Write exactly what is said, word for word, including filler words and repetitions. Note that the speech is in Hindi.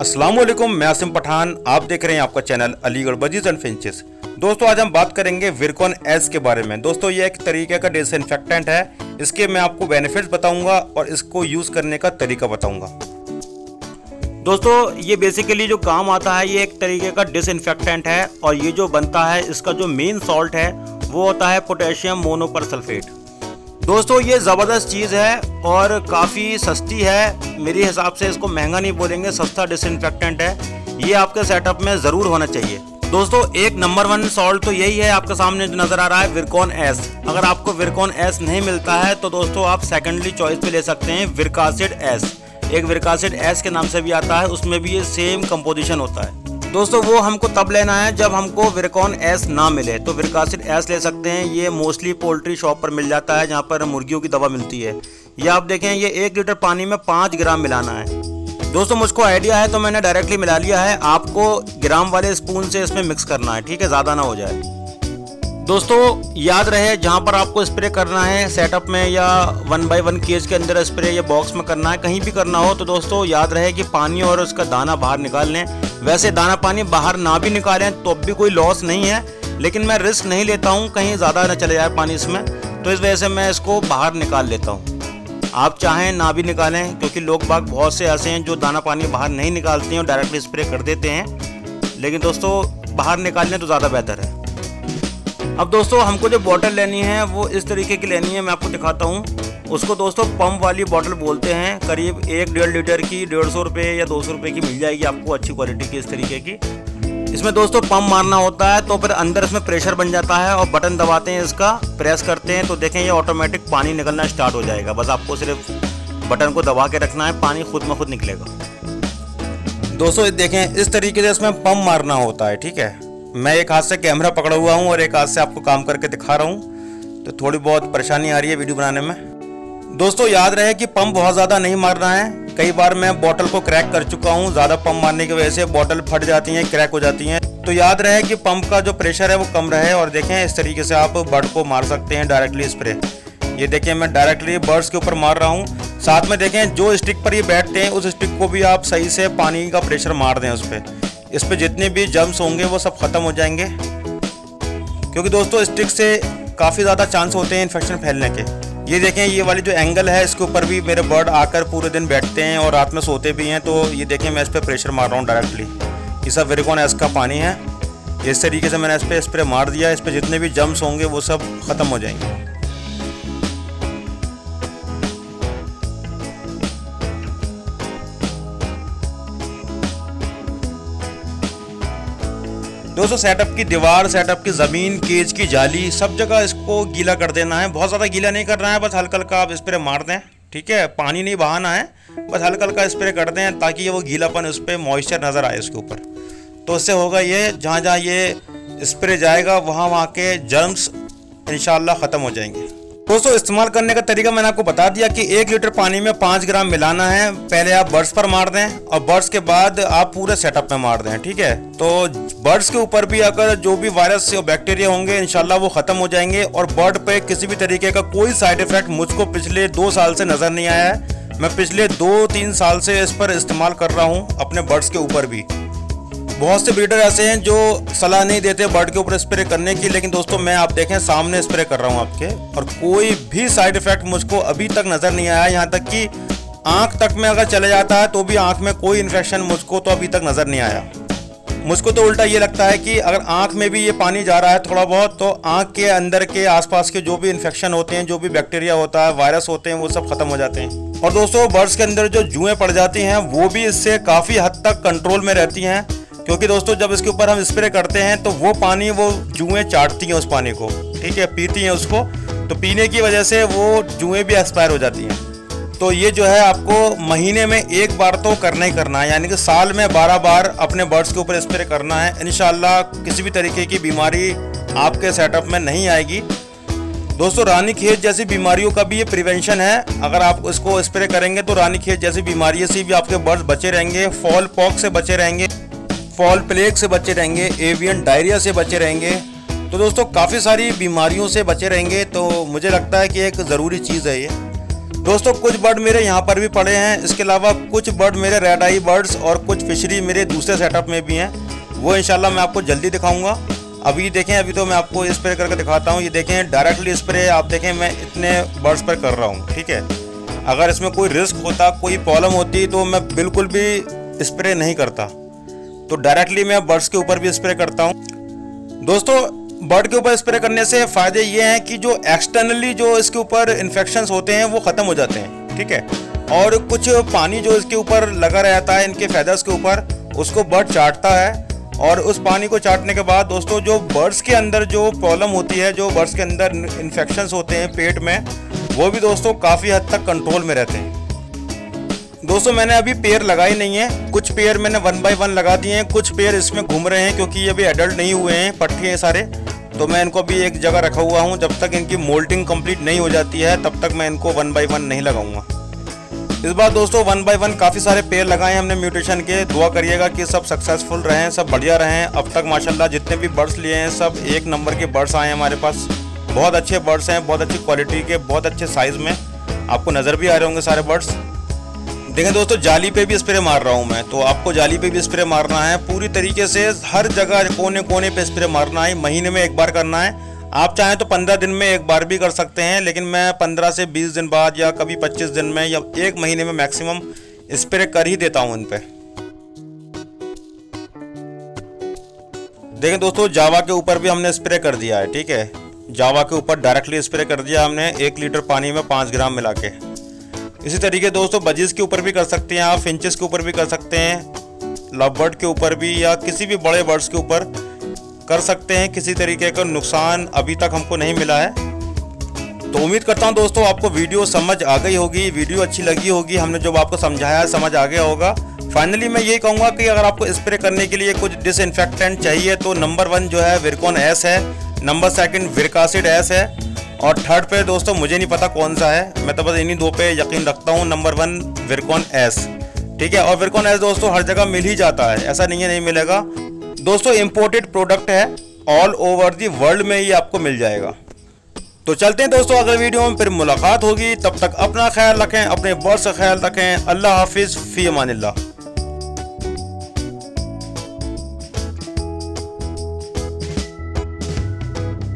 अस्सलाम वालेकुम, मैं आसिम पठान, आप देख रहे हैं आपका channel Aligarh budgies and finches. दोस्तों आज हम बात करेंगे विरकॉन एस के बारे में। दोस्तों ये एक तरीके का डिसइंफेक्टेंट है, इसके मैं आपको बेनिफिट्स बताऊंगा और इसको यूज़ करने का तरीका बताऊंगा। दोस्तों ये बेसिकली जो काम आता है ये एक तरीके का डिसइंफेक्टेंट है और ये जो बनता है इसका जो मेन सॉल्ट है वो होता है पोटेशियम मोनोपरसल्फेट। दोस्तों ये ज़बरदस्त चीज़ है और काफ़ी सस्ती है, मेरे हिसाब से इसको महंगा नहीं बोलेंगे, सस्ता डिसइंफेक्टेंट है। ये आपके सेटअप में ज़रूर होना चाहिए। दोस्तों एक नंबर वन सॉल्ट तो यही है आपके सामने जो नज़र आ रहा है, विरकॉन एस। अगर आपको विरकॉन एस नहीं मिलता है तो दोस्तों आप सेकेंडली चॉइस पे ले सकते हैं विरकासिड एस। एक विरकासिड एस के नाम से भी आता है, उसमें भी ये सेम कंपोजिशन होता है। दोस्तों वो हमको तब लेना है जब हमको विरकॉन एस ना मिले, तो विरकासिड एस ले सकते हैं। ये मोस्टली पोल्ट्री शॉप पर मिल जाता है जहाँ पर मुर्गियों की दवा मिलती है। ये आप देखें, ये एक लीटर पानी में पाँच ग्राम मिलाना है। दोस्तों मुझको आइडिया है तो मैंने डायरेक्टली मिला लिया है, आपको ग्राम वाले स्पून से इसमें मिक्स करना है, ठीक है, ज़्यादा ना हो जाए। दोस्तों याद रहे जहाँ पर आपको स्प्रे करना है, सेटअप में या वन बाई वन केज के अंदर स्प्रे या बॉक्स में करना है, कहीं भी करना हो तो दोस्तों याद रहे कि पानी और उसका दाना बाहर निकाल लें। वैसे दाना पानी बाहर ना भी निकालें तो अब भी कोई लॉस नहीं है, लेकिन मैं रिस्क नहीं लेता हूँ कहीं ज़्यादा ना चले जाए पानी इसमें, तो इस वजह से मैं इसको बाहर निकाल लेता हूँ। आप चाहें ना भी निकालें, क्योंकि लोग बाग बहुत से ऐसे हैं जो दाना पानी बाहर नहीं निकालते हैं और डायरेक्टली स्प्रे कर देते हैं, लेकिन दोस्तों बाहर निकालने तो ज़्यादा बेहतर है। अब दोस्तों हमको जो बॉटल लेनी है वो इस तरीके की लेनी है, मैं आपको दिखाता हूँ। उसको दोस्तों पंप वाली बॉटल बोलते हैं, करीब एक डेढ़ लीटर की डेढ़ सौ रुपये या दो सौ रुपये की मिल जाएगी आपको, अच्छी क्वालिटी की इस तरीके की। इसमें दोस्तों पंप मारना होता है, तो फिर अंदर इसमें प्रेशर बन जाता है और बटन दबाते हैं, इसका प्रेस करते हैं तो देखें ये ऑटोमेटिक पानी निकलना स्टार्ट हो जाएगा। बस आपको सिर्फ बटन को दबा के रखना है, पानी खुद में खुद निकलेगा। दोस्तों ये देखें, इस तरीके से इसमें पंप मारना होता है, ठीक है। मैं एक हाथ से कैमरा पकड़ा हुआ हूँ और एक हाथ से आपको काम करके दिखा रहा हूँ, तो थोड़ी बहुत परेशानी आ रही है वीडियो बनाने में। दोस्तों याद रहे कि पंप बहुत ज़्यादा नहीं मारना है, कई बार मैं बॉटल को क्रैक कर चुका हूँ, ज़्यादा पंप मारने की वजह से बॉटल फट जाती है, क्रैक हो जाती है। तो याद रहे कि पंप का जो प्रेशर है वो कम रहे। और देखें इस तरीके से आप बर्ड को मार सकते हैं डायरेक्टली स्प्रे। ये देखें मैं डायरेक्टली बर्ड्स के ऊपर मार रहा हूँ। साथ में देखें जो स्टिक पर ये बैठते हैं उस स्टिक को भी आप सही से पानी का प्रेशर मार दें उस पर, इस पर जितने भी जम्स होंगे वो सब ख़त्म हो जाएंगे, क्योंकि दोस्तों स्टिक से काफ़ी ज़्यादा चांस होते हैं इन्फेक्शन फैलने के। ये देखें ये वाली जो एंगल है इसके ऊपर भी मेरे बर्ड आकर पूरे दिन बैठते हैं और रात में सोते भी हैं। तो ये देखें मैं इस पर प्रेशर मार रहा हूँ डायरेक्टली, ये सब विरकॉन एस का पानी है। इस तरीके से मैंने इस पर स्प्रे मार दिया, इस पर जितने भी जम्स होंगे वो सब ख़त्म हो जाएंगे। दोस्तों सेटअप की दीवार, सेटअप की ज़मीन, केज की जाली, सब जगह इसको गीला कर देना है। बहुत ज़्यादा गीला नहीं करना है, बस हल्का हल्का आप स्प्रे मार दें, ठीक है। पानी नहीं बहाना है, बस हल्का हल्का स्प्रे कर दें ताकि वो गीलापन उस पर मॉइस्चर नज़र आए उसके ऊपर। तो इससे होगा ये, जहाँ जहाँ ये स्प्रे जाएगा वहाँ वहाँ के जर्म्स इंशाल्लाह ख़त्म हो जाएंगे। दोस्तों इस्तेमाल करने का तरीका मैंने आपको बता दिया कि एक लीटर पानी में पाँच ग्राम मिलाना है। पहले आप बर्ड्स पर मार दें और बर्ड्स के बाद आप पूरे सेटअप में मार दें, ठीक है। तो बर्ड्स के ऊपर भी अगर जो भी वायरस या बैक्टीरिया होंगे इंशाल्लाह वो ख़त्म हो जाएंगे। और बर्ड पे किसी भी तरीके का कोई साइड इफ़ेक्ट मुझको पिछले दो साल से नज़र नहीं आया है। मैं पिछले दो तीन साल से इस पर इस्तेमाल कर रहा हूँ अपने बर्ड्स के ऊपर भी। बहुत से ब्रीडर ऐसे हैं जो सलाह नहीं देते बर्ड के ऊपर स्प्रे करने की, लेकिन दोस्तों मैं आप देखें सामने स्प्रे कर रहा हूं आपके, और कोई भी साइड इफ़ेक्ट मुझको अभी तक नज़र नहीं आया। यहां तक कि आंख तक में अगर चले जाता है तो भी आंख में कोई इन्फेक्शन मुझको तो अभी तक नज़र नहीं आया। मुझको तो उल्टा ये लगता है कि अगर आँख में भी ये पानी जा रहा है थोड़ा बहुत, तो आँख के अंदर के आसपास के जो भी इन्फेक्शन होते हैं, जो भी बैक्टीरिया होता है, वायरस होते हैं, वो सब ख़त्म हो जाते हैं। और दोस्तों बर्ड्स के अंदर जो जुएँ पड़ जाती हैं वो भी इससे काफ़ी हद तक कंट्रोल में रहती हैं, क्योंकि दोस्तों जब इसके ऊपर हम स्प्रे करते हैं तो वो पानी, वो जुएँ चाटती हैं उस पानी को, ठीक है, पीती हैं उसको। तो पीने की वजह से वो जुएँ भी एक्सपायर हो जाती हैं। तो ये जो है आपको महीने में एक बार तो करना ही करना है, यानी कि साल में बारह बार अपने बर्ड्स के ऊपर स्प्रे करना है। इंशाल्लाह किसी भी तरीके की बीमारी आपके सेटअप में नहीं आएगी। दोस्तों रानीखेत जैसी बीमारियों का भी ये प्रिवेंशन है। अगर आप इसको स्प्रे करेंगे तो रानीखेत जैसी बीमारियों से भी आपके बर्ड्स बचे रहेंगे, फॉल पॉक्स से बचे रहेंगे, फॉल प्लेग से बचे रहेंगे, एवियन डायरिया से बचे रहेंगे। तो दोस्तों काफ़ी सारी बीमारियों से बचे रहेंगे। तो मुझे लगता है कि एक ज़रूरी चीज़ है ये। दोस्तों कुछ बर्ड मेरे यहाँ पर भी पड़े हैं। इसके अलावा कुछ बर्ड मेरे रेड आई बर्ड्स और कुछ फिशरी मेरे दूसरे सेटअप में भी हैं, वो इंशाल्लाह मैं आपको जल्दी दिखाऊंगा। अभी देखें, अभी तो मैं आपको स्प्रे करके दिखाता हूँ। ये देखें डायरेक्टली स्प्रे, आप देखें मैं इतने बर्ड्स पर कर रहा हूँ। ठीक है, अगर इसमें कोई रिस्क होता, कोई प्रॉब्लम होती तो मैं बिल्कुल भी स्प्रे नहीं करता। तो डायरेक्टली मैं बर्ड्स के ऊपर भी स्प्रे करता हूँ। दोस्तों बर्ड के ऊपर स्प्रे करने से फ़ायदे ये हैं कि जो एक्सटर्नली जो इसके ऊपर इन्फेक्शंस होते हैं वो ख़त्म हो जाते हैं। ठीक है, और कुछ पानी जो इसके ऊपर लगा रहता है इनके फैदर्स के ऊपर, उसको बर्ड चाटता है, और उस पानी को चाटने के बाद दोस्तों जो बर्ड्स के अंदर जो प्रॉब्लम होती है, जो बर्ड्स के अंदर इन्फेक्शंस होते हैं पेट में, वो भी दोस्तों काफ़ी हद तक कंट्रोल में रहते हैं। दोस्तों मैंने अभी पेयर लगाई नहीं है, कुछ पेयर मैंने वन बाय वन लगा दिए हैं, कुछ पेयर इसमें घूम रहे हैं क्योंकि ये अभी एडल्ट नहीं हुए हैं, पट्टी हैं सारे। तो मैं इनको अभी एक जगह रखा हुआ हूँ, जब तक इनकी मोल्टिंग कंप्लीट नहीं हो जाती है तब तक मैं इनको वन बाय वन नहीं लगाऊंगा। इस बार दोस्तों वन बाय वन काफ़ी सारे पेयर लगाए हमने म्यूटेशन के। दुआ करिएगा कि सब सक्सेसफुल रहें, सब बढ़िया रहें। अब तक माशाल्लाह जितने भी बर्ड्स लिए हैं सब एक नंबर के बर्ड्स आए हैं हमारे पास। बहुत अच्छे बर्ड्स हैं, बहुत अच्छी क्वालिटी के, बहुत अच्छे साइज़ में, आपको नज़र भी आ रहे होंगे सारे बर्ड्स। देखें दोस्तों जाली पे भी स्प्रे मार रहा हूँ मैं, तो आपको जाली पे भी स्प्रे मारना है पूरी तरीके से, हर जगह कोने कोने पे स्प्रे मारना है। महीने में एक बार करना है, आप चाहें तो पंद्रह दिन में एक बार भी कर सकते हैं, लेकिन मैं पंद्रह से बीस दिन बाद या कभी पच्चीस दिन में या एक महीने में मैक्सिमम स्प्रे कर ही देता हूँ इन पर। देखें दोस्तों जावा के ऊपर भी हमने स्प्रे कर दिया है। ठीक है, जावा के ऊपर डायरेक्टली स्प्रे कर दिया हमने एक लीटर पानी में पाँच ग्राम मिला के। इसी तरीके दोस्तों बजीज के ऊपर भी कर सकते हैं आप, फिंचेस के ऊपर भी कर सकते हैं, लव बर्ड के ऊपर भी, या किसी भी बड़े बर्ड्स के ऊपर कर सकते हैं। किसी तरीके का नुकसान अभी तक हमको नहीं मिला है। तो उम्मीद करता हूं दोस्तों आपको वीडियो समझ आ गई होगी, वीडियो अच्छी लगी होगी, हमने जो आपको समझाया समझ आ गया होगा। फाइनली मैं ये कहूँगा कि अगर आपको स्प्रे करने के लिए कुछ डिसइंफेक्टेंट चाहिए तो नंबर वन जो है विरकॉन एस है, नंबर सेकेंड विरकासिड एस है, और थर्ड पे दोस्तों मुझे नहीं पता कौन सा है। मैं तो बस इन्हीं दो पे यकीन रखता हूँ, नंबर वन विरकॉन एस। ठीक है, और विरकॉन एस दोस्तों हर जगह मिल ही जाता है, ऐसा नहीं है नहीं मिलेगा। दोस्तों इम्पोर्टेड प्रोडक्ट है, ऑल ओवर दी वर्ल्ड में ये आपको मिल जाएगा। तो चलते हैं दोस्तों अगले वीडियो में, फिर मुलाकात होगी। तब तक अपना ख्याल रखें, अपने बॉस का ख्याल रखें। अल्लाह हाफिज़, फ़ी अमानिल्लाह।